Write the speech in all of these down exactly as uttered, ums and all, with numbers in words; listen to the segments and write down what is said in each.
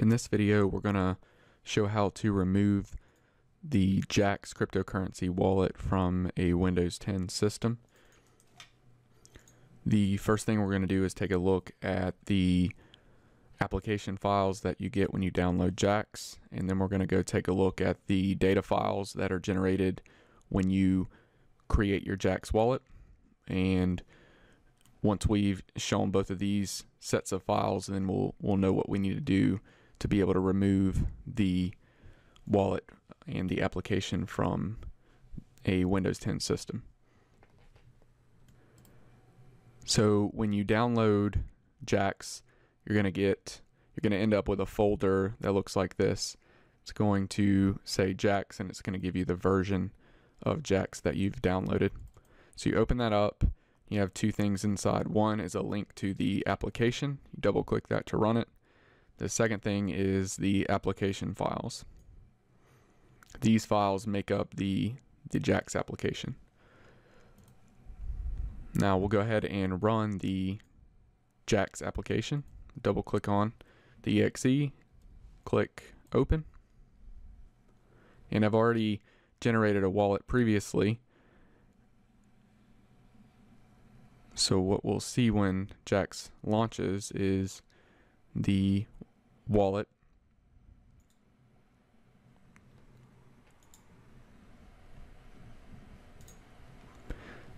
In this video, we're going to show how to remove the Jaxx cryptocurrency wallet from a Windows ten system. The first thing we're going to do is take a look at the application files that you get when you download Jaxx, and then we're going to go take a look at the data files that are generated when you create your Jaxx wallet. And once we've shown both of these sets of files, then we'll we'll know what we need to do to be able to remove the wallet and the application from a Windows ten system. So when you download Jaxx, you're going to get you're going to end up with a folder that looks like this. It's going to say Jaxx, and it's going to give you the version of Jaxx that you've downloaded. So you open that up. You have two things inside. One is a link to the application. You double click that to run it. The second thing is the application files. These files make up the, the Jaxx application. Now we'll go ahead and run the Jaxx application. Double click on the E X E, click open. And I've already generated a wallet previously. So what we'll see when Jaxx launches is the wallet.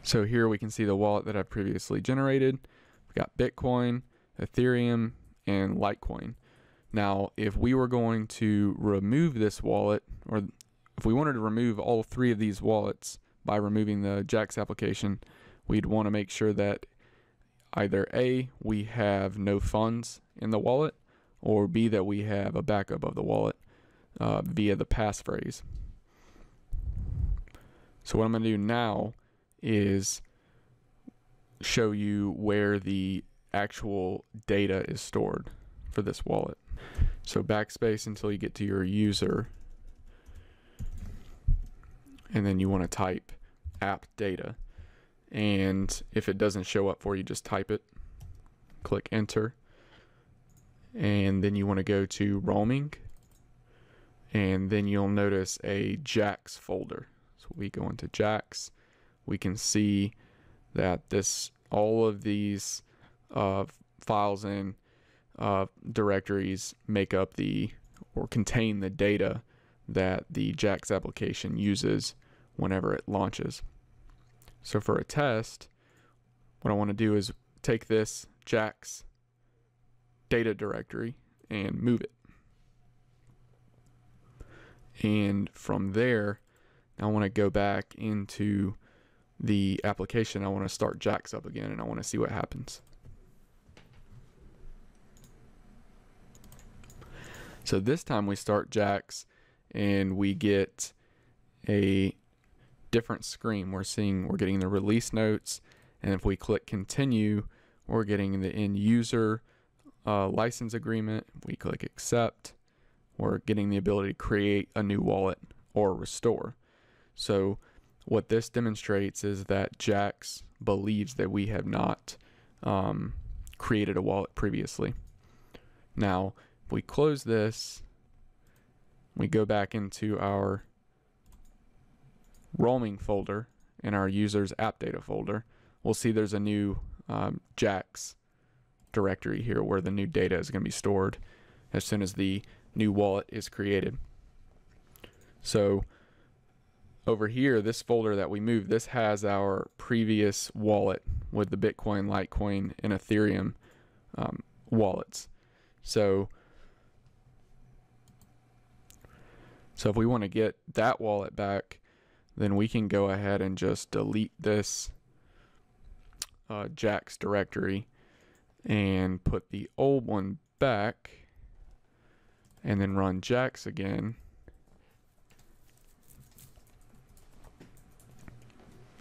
So here we can see the wallet that I've previously generated. We've got Bitcoin, Ethereum, and Litecoin. Now, if we were going to remove this wallet, or if we wanted to remove all three of these wallets by removing the Jaxx application, we'd want to make sure that either A, we have no funds in the wallet, or B, that we have a backup of the wallet uh, via the passphrase. So what I'm going to do now is show you where the actual data is stored for this wallet. So backspace until you get to your user, and then you want to type app data. And if it doesn't show up for you, just type it, click enter, and then you want to go to roaming, and then you'll notice a Jaxx folder. So we go into Jaxx, we can see that this all of these uh, files and uh, directories make up the or contain the data that the Jaxx application uses whenever it launches. So for a test, what I want to do is take this Jaxx data directory and move it. And from there, I want to go back into the application. I want to start Jaxx up again, and I want to see what happens. So this time we start Jaxx, and we get a different screen. We're seeing we're getting the release notes, and if we click continue, we're getting the end user uh, license agreement. If we click accept, we're getting the ability to create a new wallet or restore. So what this demonstrates is that Jaxx believes that we have not um, created a wallet previously. Now if we close this, we go back into our roaming folder and our users app data folder, we'll see there's a new um, Jaxx directory here where the new data is going to be stored as soon as the new wallet is created. So over here, this folder that we moved, this has our previous wallet with the Bitcoin, Litecoin, and Ethereum um, wallets. So so if we want to get that wallet back, then we can go ahead and just delete this uh, Jaxx directory and put the old one back, and then run Jaxx again.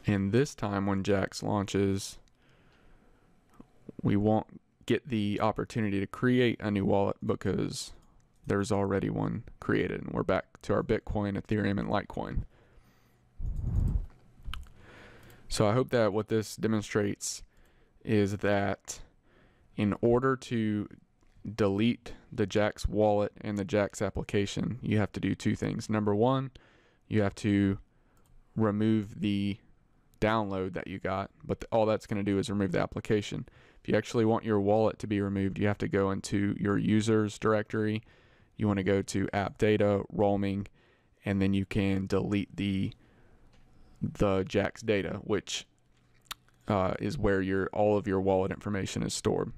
And this time when Jaxx launches, we won't get the opportunity to create a new wallet because there's already one created, and we're back to our Bitcoin, Ethereum, and Litecoin. So I hope that what this demonstrates is that in order to delete the Jaxx wallet and the Jaxx application, you have to do two things. Number one, you have to remove the download that you got, but all that's going to do is remove the application. If you actually want your wallet to be removed, you have to go into your users directory. You want to go to app data, roaming, and then you can delete the the Jaxx data, which uh, is where your all of your wallet information is stored.